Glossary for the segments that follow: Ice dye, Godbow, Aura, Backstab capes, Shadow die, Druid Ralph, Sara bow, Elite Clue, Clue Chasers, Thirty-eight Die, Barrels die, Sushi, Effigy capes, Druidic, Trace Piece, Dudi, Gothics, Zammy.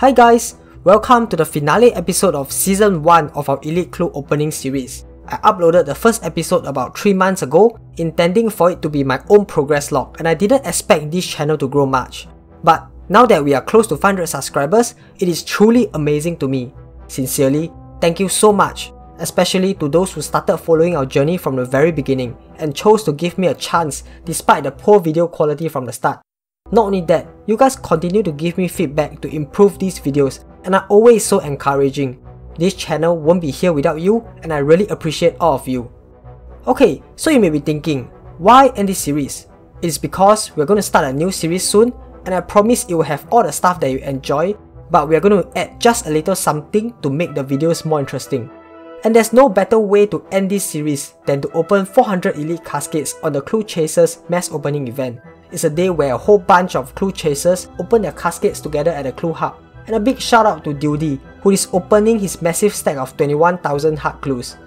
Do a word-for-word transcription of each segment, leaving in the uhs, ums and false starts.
Hi guys, welcome to the finale episode of Season one of our Elite Clue opening series. I uploaded the first episode about three months ago, intending for it to be my own progress log, and I didn't expect this channel to grow much. But now that we are close to five hundred subscribers, it is truly amazing to me. Sincerely, thank you so much, especially to those who started following our journey from the very beginning and chose to give me a chance despite the poor video quality from the start. Not only that, you guys continue to give me feedback to improve these videos and are always so encouraging. This channel won't be here without you, and I really appreciate all of you. Okay, so you may be thinking, why end this series? It's because we're going to start a new series soon, and I promise it will have all the stuff that you enjoy, but we're going to add just a little something to make the videos more interesting. And there's no better way to end this series than to open four hundred Elite Caskets on the Clue Chasers mass opening event. It's a day where a whole bunch of Clue Chasers open their caskets together at the Clue Hub. And a big shout out to Dudi, who is opening his massive stack of twenty-one thousand hard clues.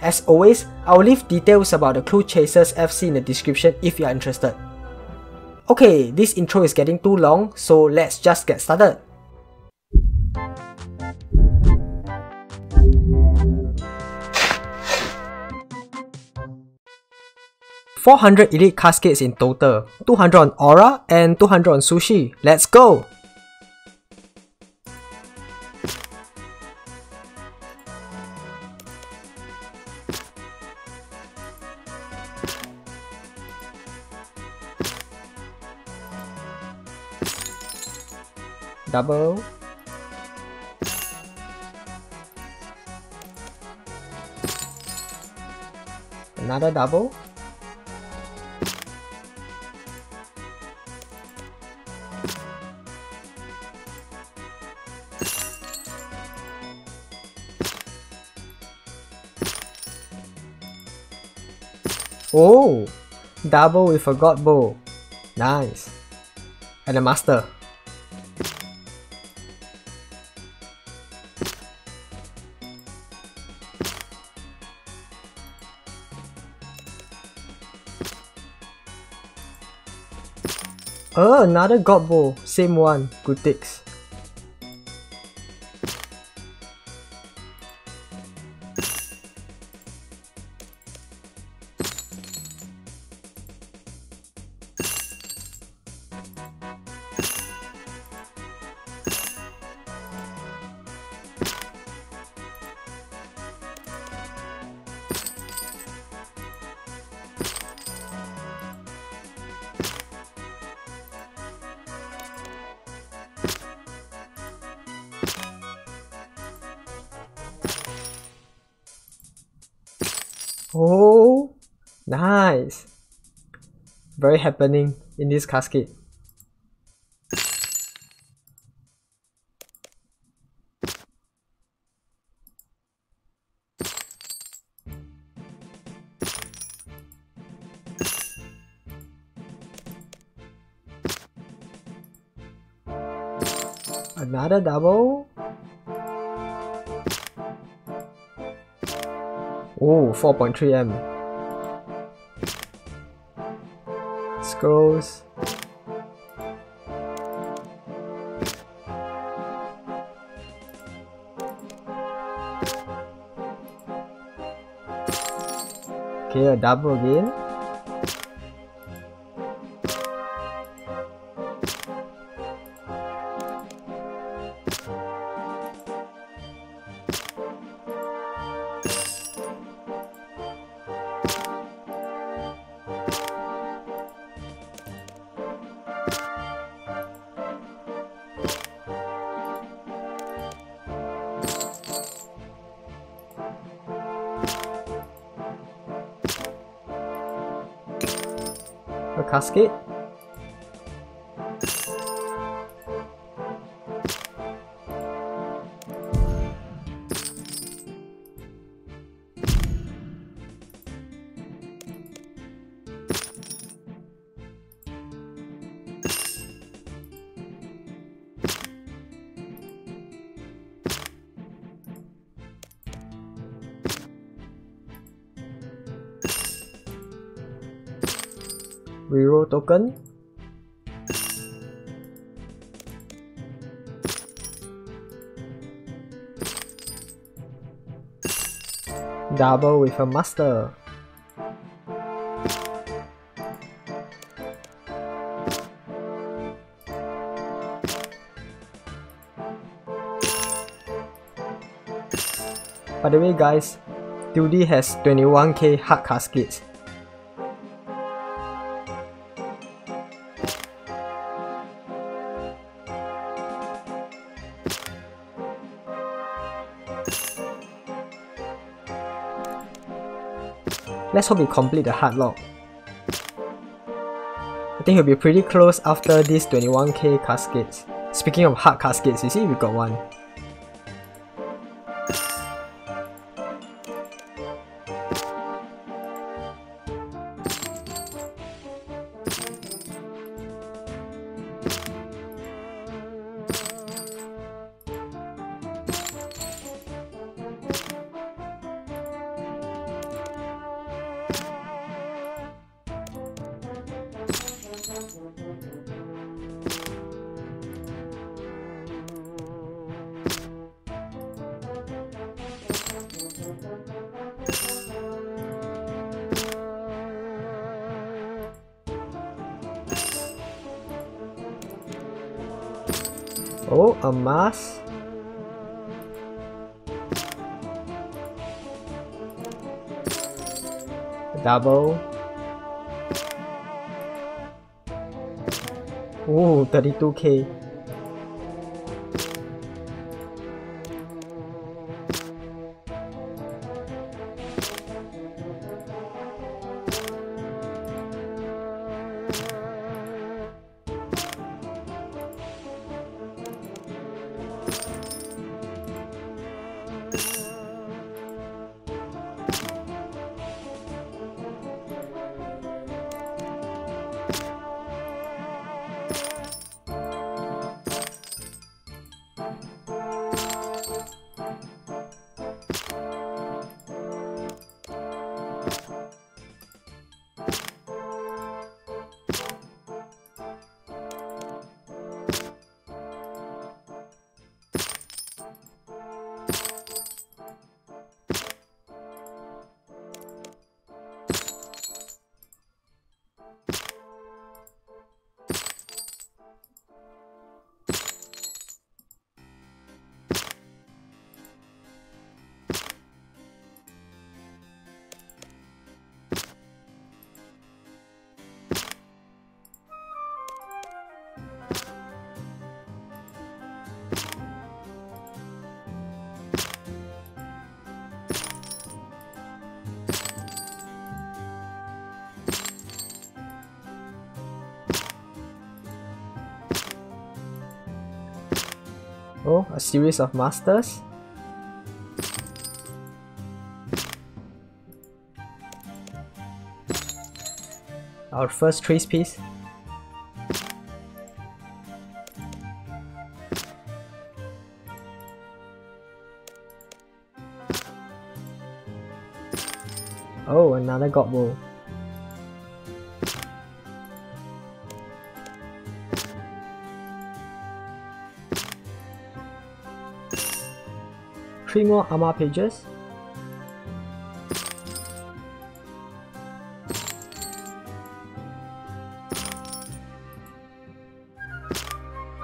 As always, I'll leave details about the Clue Chasers F C in the description if you are interested. Okay, this intro is getting too long, so let's just get started. four hundred Elite Caskets in total, two hundred on Aura and two hundred on Sushi. Let's go! Double. Another double. Oh, double with a Godbow. Nice. And a master. Oh, another Godbow. Same one. Gothics. Oh, nice. Very happening in this casket. Another double. Oh, four point three M. Scrolls. Okay, a double again. Casket. Reroll token. Double with a master. By the way guys, Dudi has twenty-one K hard caskets. Let's hope we complete the hard lock. I think he'll be pretty close after these twenty-one K caskets. Speaking of hard caskets, you see we got one. Oh, a mask. Double. Ooh, thirty-two K. Oh, a series of masters. Our first trace piece. Oh, another Godbow. Three more armor pages.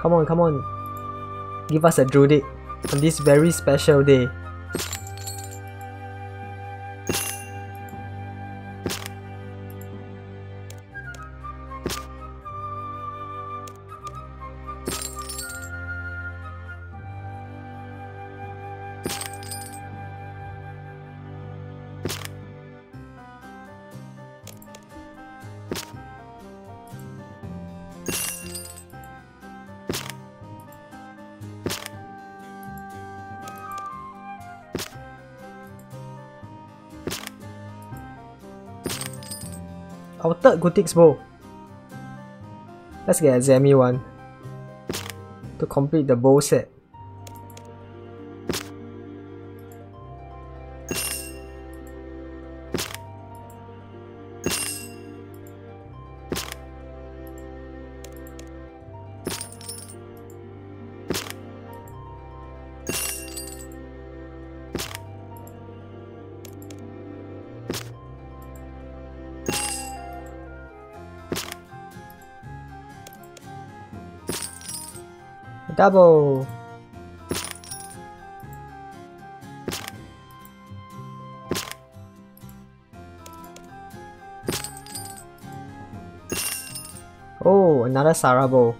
Come on, come on. Give us a Druidic on this very special day. Our third Gothics bow. Let's get a Zammy one to complete the bow set. Double! Oh, another Sara bow.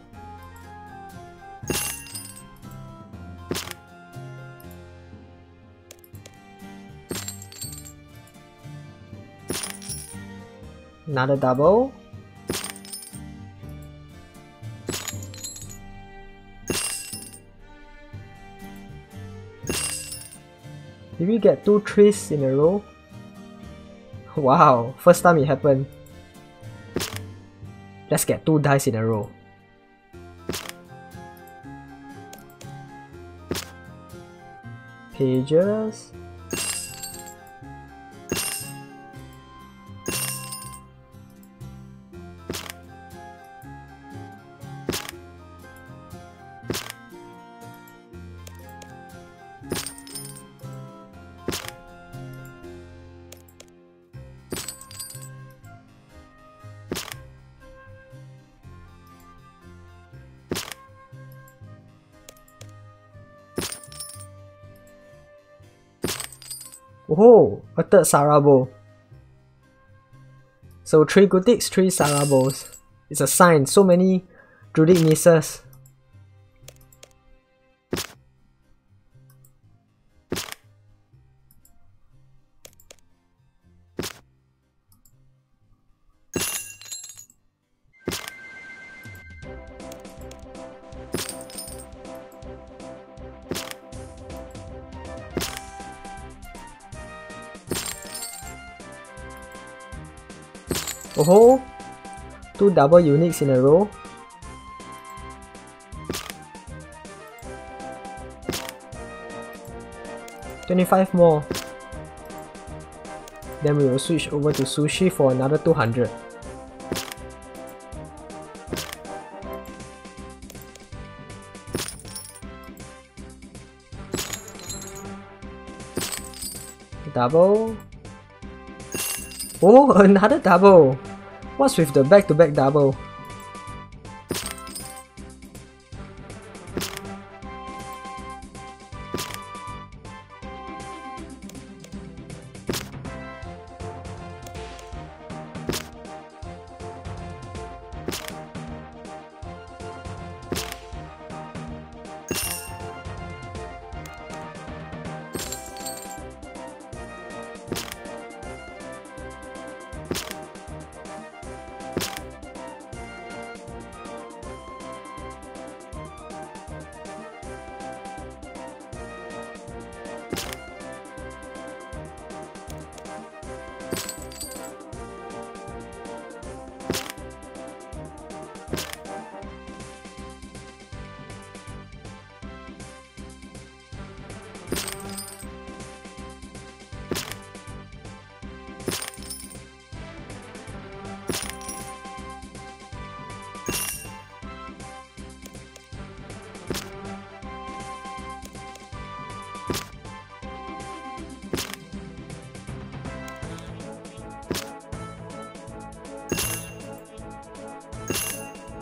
Another double. Did we get two trees in a row? Wow, first time it happened. Let's get two dice in a row. Pages. Oh, a third Sara bow. So three Gothics, three Sara bows. It's a sign, so many Druidic misses. Oh, two double uniques in a row. twenty-five more. Then we will switch over to Sushi for another two hundred. Double. Oh, another double. What's with the back-to-back double?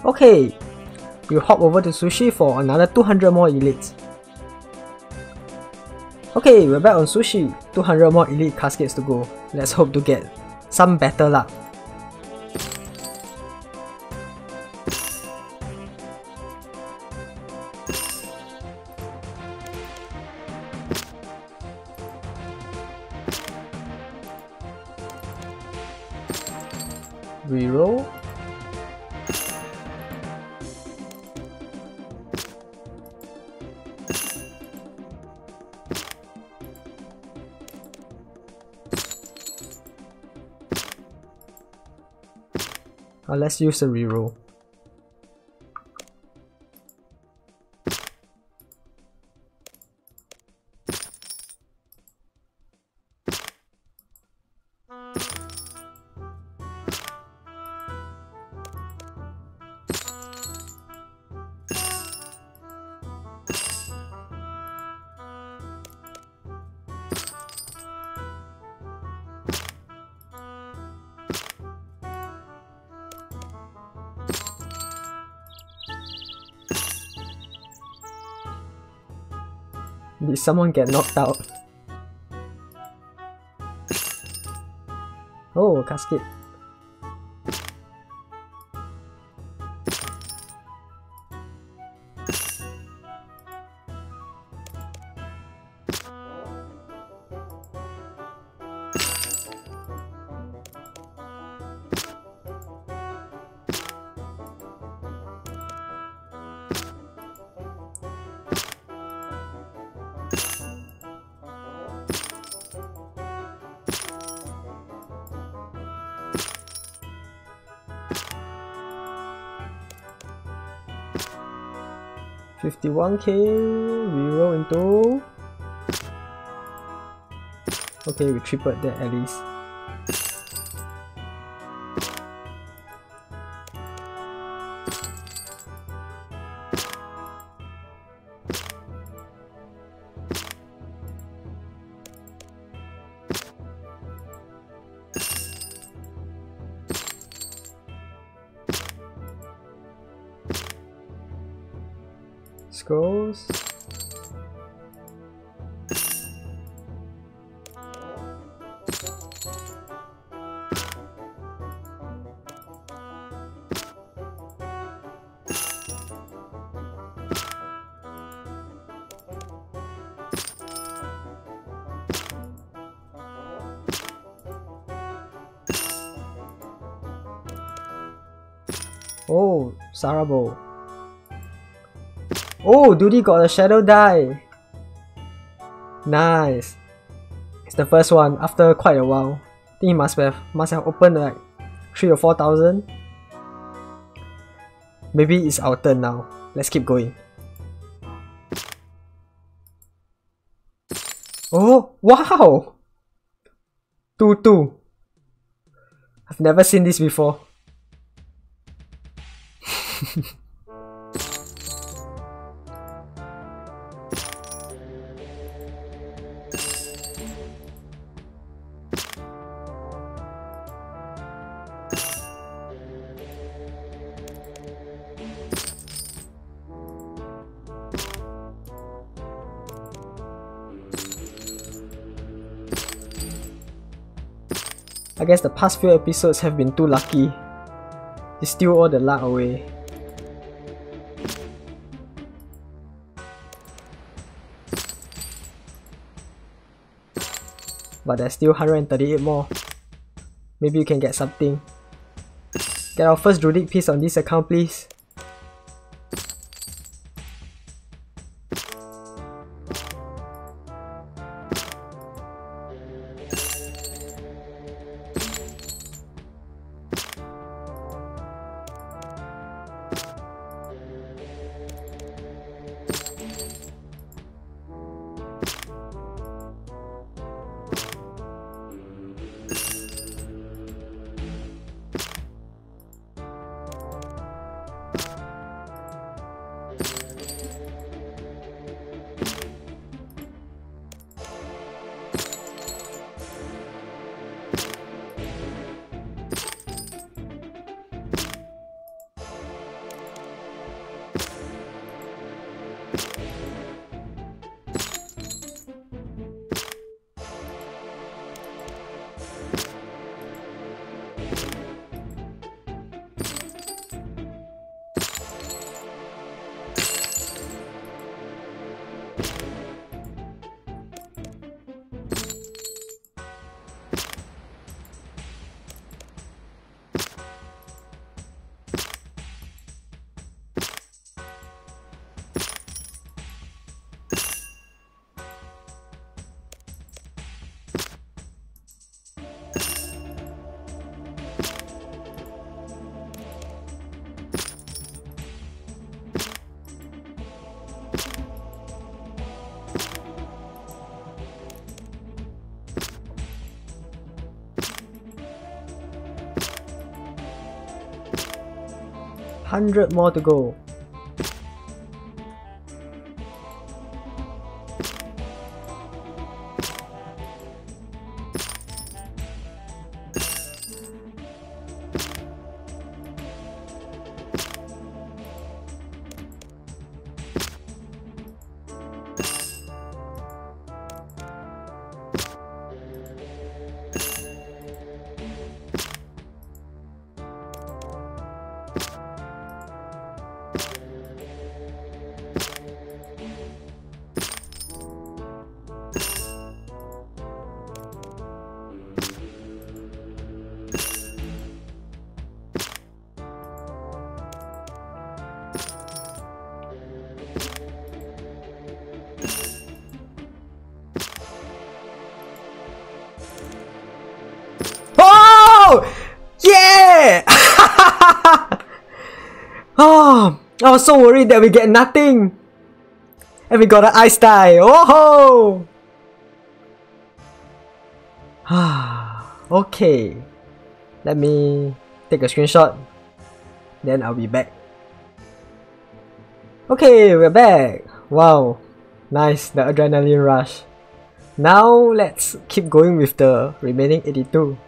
Okay, we'll hop over to Sushi for another two hundred more elites. Okay, we're back on Sushi. two hundred more elite caskets to go. Let's hope to get some better luck. Reroll. Uh, let's use the reroll. Did someone get knocked out? Oh, casket. fifty-one K, we roll into... Okay, we tripled that at least. Scrolls. Oh, Sara bow. Oh, Dudi got a shadow die. Nice. It's the first one after quite a while. I think he must have must have opened like three or four thousand. Maybe it's our turn now. Let's keep going. Oh wow! Two two. I've never seen this before. I guess the past few episodes have been too lucky. They steal all the luck away. But there's still one hundred thirty-eight more. Maybe you can get something. Get our first Druidic piece on this account, please. one hundred more to go. Oh! Yeah! Oh, I was so worried that we get nothing. And we got an ice dye. Oh ho! Okay. Let me take a screenshot. Then I'll be back. Okay, we're back. Wow. Nice, the adrenaline rush. Now let's keep going with the remaining eighty-two.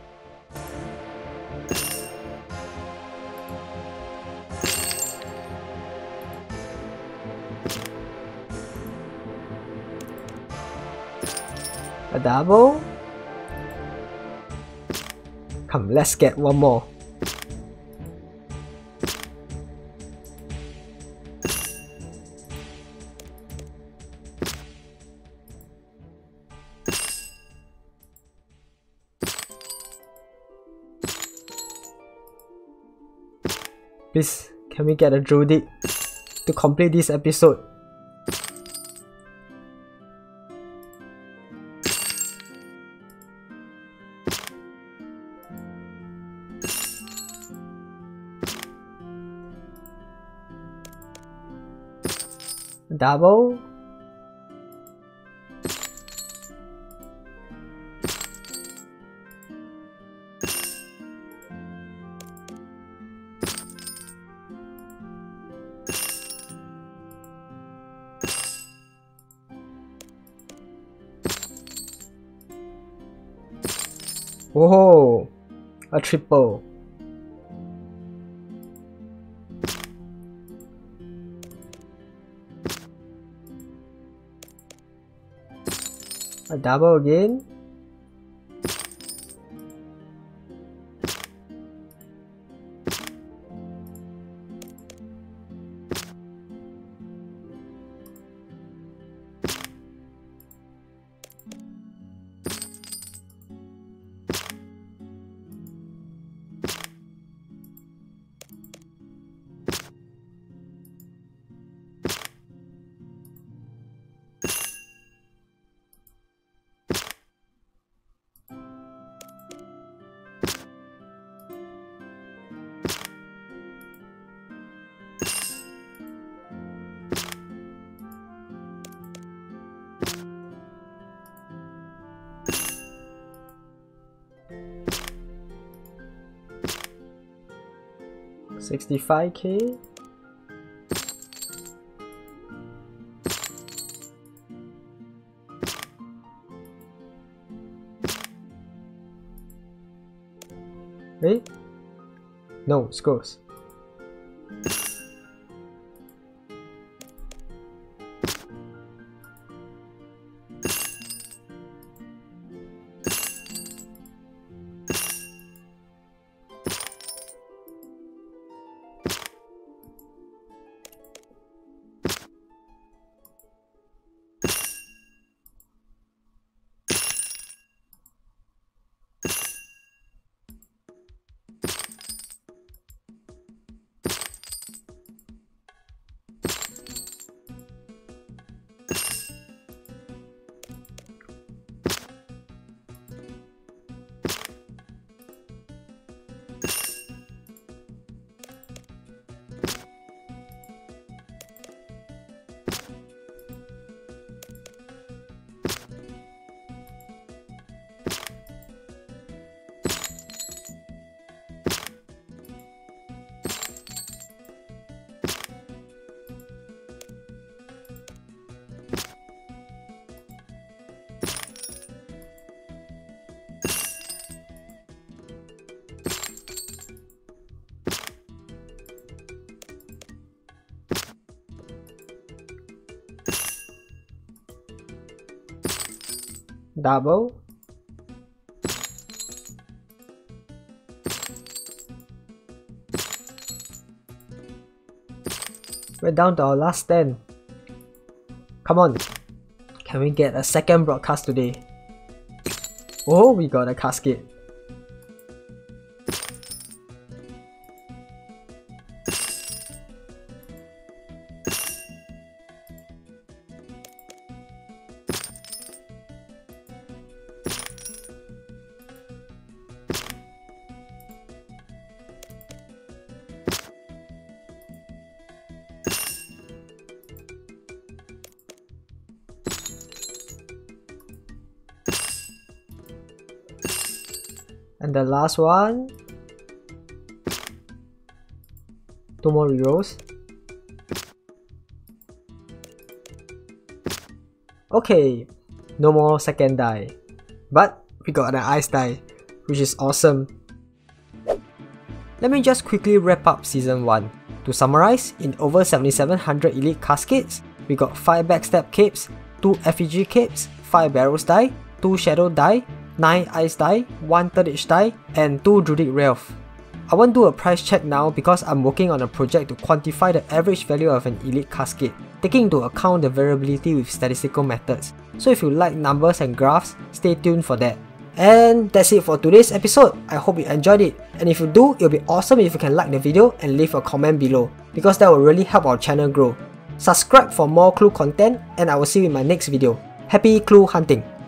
A double? Come, let's get one more. Please, can we get a Druidic to complete this episode? Double. Whoa, a triple. A double again. sixty-five K. Eh? No, scores. Double. We're down to our last ten. Come on. Can we get a second broadcast today? Oh, we got a casket. And the last one. Two more rerolls. Okay, no more second die. But we got an ice die, which is awesome. Let me just quickly wrap up Season one. To summarize, in over seventy-seven hundred Elite Caskets, we got five Backstab capes, two Effigy capes, five Barrels die, two Shadow die, nine Ice die, one Thirty-eight die, and two Druid Ralph. I won't do a price check now because I'm working on a project to quantify the average value of an Elite Casket, taking into account the variability with statistical methods. So if you like numbers and graphs, stay tuned for that. And that's it for today's episode. I hope you enjoyed it, and if you do, it'll be awesome if you can like the video and leave a comment below, because that will really help our channel grow. Subscribe for more Clue content, and I will see you in my next video. Happy Clue hunting!